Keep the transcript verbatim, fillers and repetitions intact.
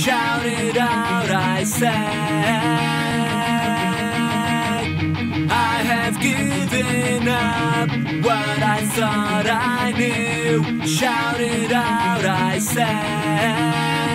Shout it out, I said, I have given up what I thought I knew. Shout it out, I said.